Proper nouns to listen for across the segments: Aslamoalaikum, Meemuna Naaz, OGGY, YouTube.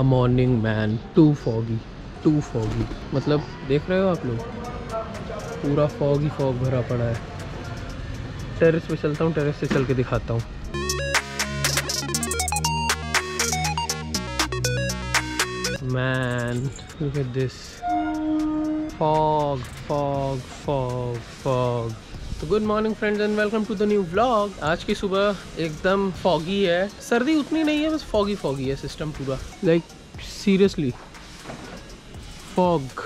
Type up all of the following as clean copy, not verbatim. अ morning man too foggy. मतलब देख रहे हो आप लोग, पूरा फॉग ही फॉग भरा पड़ा है। टेरेस पे चलता हूँ, टेरेस से चल के दिखाता हूँ। Man look at this fog fog fog fog. तो good morning friends and welcome to the new vlog. आज की सुबह एकदम फॉगी है, सर्दी उतनी नहीं है, बस फॉगी फॉगी है सिस्टम पूरा। Like seriously fog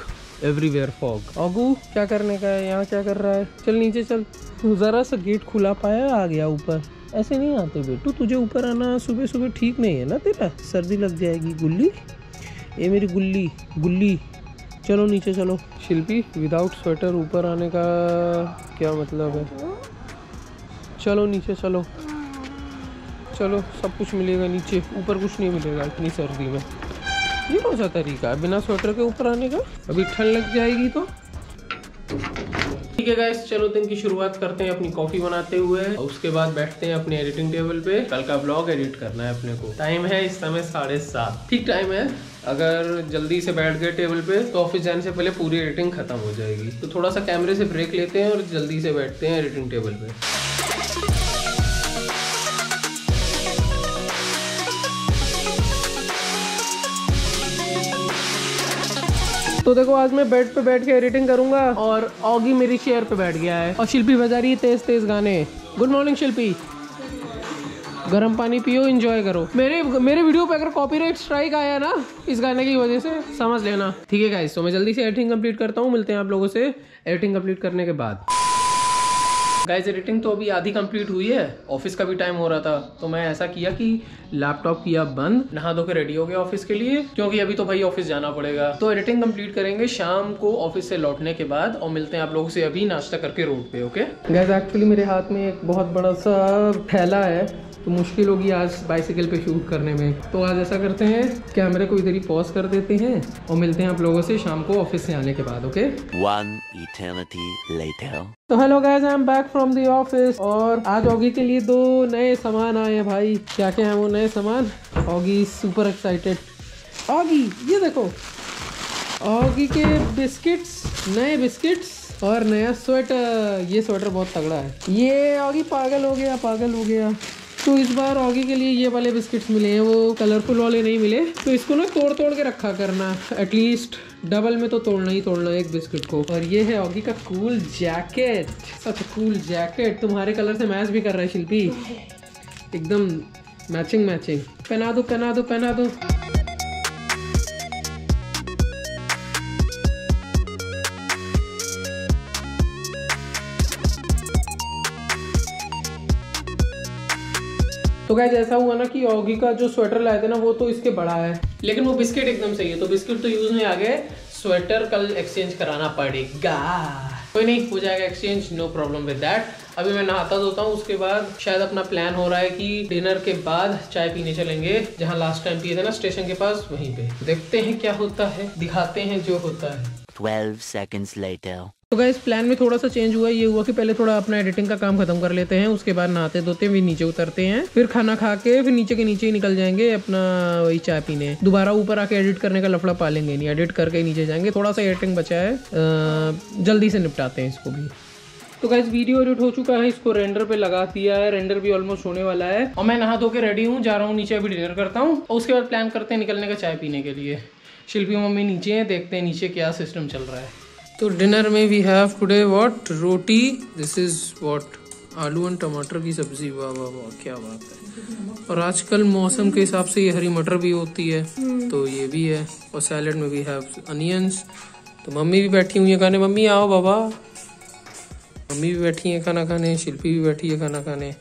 everywhere fog. अगू क्या करने का है यहाँ, क्या कर रहा है? चल नीचे चल। ज़रा सा गेट खुला पाया, आ गया ऊपर। ऐसे नहीं आते बेटू, तुझे ऊपर आना सुबह सुबह ठीक नहीं है ना तेरा, सर्दी लग जाएगी। गुल्ली, ये मेरी गुल्ली गुल्ली, चलो नीचे चलो। शिल्पी विदाउट स्वेटर ऊपर आने का क्या मतलब है? चलो नीचे चलो, चलो सब कुछ मिलेगा नीचे, ऊपर कुछ नहीं मिलेगा इतनी सर्दी में। ये कौन सा तरीका है बिना स्वेटर के ऊपर आने का? अभी ठंड लग जाएगी तो। ठीक है गाइस, चलो दिन की शुरुआत करते हैं अपनी कॉफी बनाते हुए, और उसके बाद बैठते हैं अपने एडिटिंग टेबल पे। कल का ब्लॉग एडिट करना है अपने को। टाइम है इस समय 7:30, ठीक टाइम है। अगर जल्दी से बैठ गए टेबल पे तो ऑफिस जाने से पहले पूरी एडिटिंग खत्म हो जाएगी। तो थोड़ा सा कैमरे से ब्रेक लेते हैं और जल्दी से बैठते हैं एडिटिंग टेबल पे। तो देखो आज मैं बेड पे बैठ के एडिटिंग करूंगा, और ऑगी मेरी चेयर पे बैठ गया है, और शिल्पी बजा रही है तेज तेज गाने। गुड मॉर्निंग शिल्पी, गर्म पानी पियो, एंजॉय करो। मेरे वीडियो पे अगर कॉपीराइट स्ट्राइक आया ना इस गाने की वजह से, समझ लेना। ठीक है गाइस, तो मैं जल्दी से एडिटिंग कंप्लीट करता हूँ, मिलते हैं आप लोगों से एडिटिंग कंप्लीट करने के बाद। गाइज एडिटिंग तो अभी आधी कंप्लीट हुई है, ऑफिस का भी टाइम हो रहा था, तो मैं ऐसा किया कि लैपटॉप किया बंद, नहा धो के रेडी हो गया ऑफिस के लिए, क्योंकि अभी तो भाई ऑफिस जाना पड़ेगा। तो एडिटिंग कंप्लीट करेंगे शाम को ऑफिस से लौटने के बाद, और मिलते हैं आप लोगों से अभी नाश्ता करके रोड पे। ओके गाइज, एक्चुअली मेरे हाथ में एक बहुत बड़ा सा थैला है, तो मुश्किल होगी आज बाइसिकल पे शूट करने में। तो आज ऐसा करते हैं, कैमरे को इधर ही पॉज कर देते हैं, और मिलते हैं आप लोगों से शाम को ऑफिस से आने के बाद। Okay, one eternity later. तो hello guys, I am back from the office, और आज ऑगी के लिए 2 नए सामान आए हैं भाई। क्या क्या है वो नए सामान? Oggy super excited. ऑगी ये देखो, ऑगी के बिस्किट्स, नए बिस्किट्स और नया स्वेटर। ये स्वेटर बहुत तगड़ा है। ये ऑगी पागल हो गया, पागल हो गया। तो इस बार ऑगी के लिए ये वाले बिस्किट्स मिले हैं, वो कलरफुल वाले नहीं मिले। तो इसको ना तोड़ तोड़ के रखा करना, एटलीस्ट डबल में तो तोड़ना ही तोड़ना एक बिस्किट को। और ये है ऑगी का cool jacket, such cool jacket. तुम्हारे कलर से मैच भी कर रहा है शिल्पी, एकदम मैचिंग मैचिंग। पहना दो पहना दो पहना दो। तो गाइस ऐसा हुआ ना कि ऑगी का जो स्वेटर लाए थे ना, वो तो इसके बड़ा है, लेकिन वो बिस्किट एकदम सही है। तो बिस्किट तो यूज में आ गए, स्वेटर कल एक्सचेंज कराना पड़ेगा। कोई नहीं, हो जाएगा exchange, no problem with that. अभी मैं नहाता धोता हूँ, उसके बाद शायद अपना प्लान हो रहा है कि डिनर के बाद चाय पीने चलेंगे, जहाँ लास्ट टाइम पिए थे ना स्टेशन के पास, वहीं पे। देखते हैं क्या होता है, दिखाते हैं जो होता है। 12 seconds later. तो गाइस प्लान में थोड़ा सा चेंज हुआ। ये हुआ कि पहले थोड़ा अपना एडिटिंग का काम खत्म कर लेते हैं, उसके बाद नहाते धोते भी नीचे उतरते हैं, फिर खाना खा के फिर नीचे ही निकल जाएंगे अपना वही चाय पीने। दोबारा ऊपर आके एडिट करने का लफड़ा पालेंगे नहीं, एडिट करके नीचे जाएंगे। थोड़ा सा एडिटिंग बचा है, जल्दी से निपटाते हैं इसको भी। तो गाइस वीडियो एडिट हो चुका है, इसको रेंडर पे लगा दिया है, रेंडर भी ऑलमोस्ट होने वाला है। और मैं नहा धो के रेडी हूँ, जा रहा हूँ नीचे, अभी डिनर करता हूँ, और उसके बाद प्लान करते हैं निकलने का चाय पीने के लिए। शिल्पी मम्मी नीचे हैं, देखते हैं नीचे क्या सिस्टम चल रहा है। तो डिनर में we have today what, roti, this is what, आलू एंड टमाटर की सब्जी। वाह वाह वाह, क्या बात है। और आजकल मौसम के हिसाब से ये हरी मटर भी होती है, तो ये भी है। और सैलेड में वी हैव अनियंस। तो मम्मी भी बैठी हुई है खाने, मम्मी आओ बाबा। मम्मी भी बैठी है खाना खाने, शिल्पी भी बैठी है खाना खाने,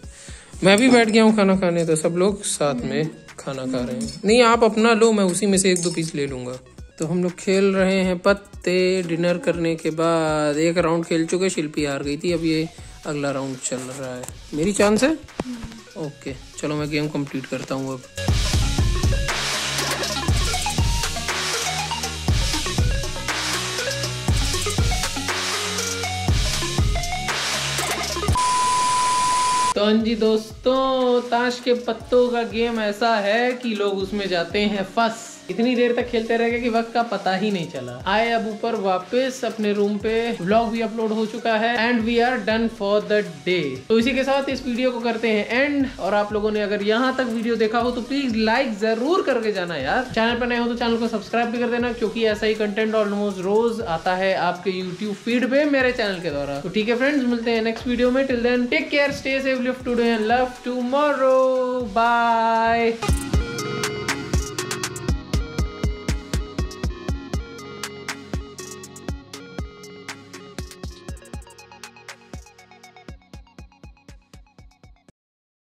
मैं भी बैठ गया हूँ खाना खाने। तो सब लोग साथ में खाना खा रहे हैं। नहीं आप अपना लो, मैं उसी में से 1-2 पीस ले लूँगा। तो हम लोग खेल रहे हैं पत्ते। डिनर करने के बाद 1 राउंड खेल चुके, शिल्पी हार गई थी, अब ये अगला राउंड चल रहा है। मेरी चांस है, ओके चलो मैं गेम कंप्लीट करता हूँ अब। तो जी दोस्तों, ताश के पत्तों का गेम ऐसा है कि लोग उसमें जाते हैं फंस। इतनी देर तक खेलते रह गए कि वक्त का पता ही नहीं चला। आए अब ऊपर वापस अपने रूम पे, व्लॉग भी अपलोड हो चुका है and we are done for the day. तो इसी के साथ इस वीडियो को करते हैं एंड। और आप लोगों ने अगर यहाँ तक वीडियो देखा हो तो प्लीज लाइक जरूर करके जाना यार। चैनल पर नए हो तो चैनल को सब्सक्राइब भी कर देना, क्योंकि ऐसा ही कंटेंट ऑलमोस्ट रोज आता है आपके यूट्यूब फीड पे मेरे चैनल के द्वारा। तो ठीक है फ्रेंड्स, मिलते हैं नेक्स्ट वीडियो में। Till then take care, stay safe, live today and love tomorrow. Bye.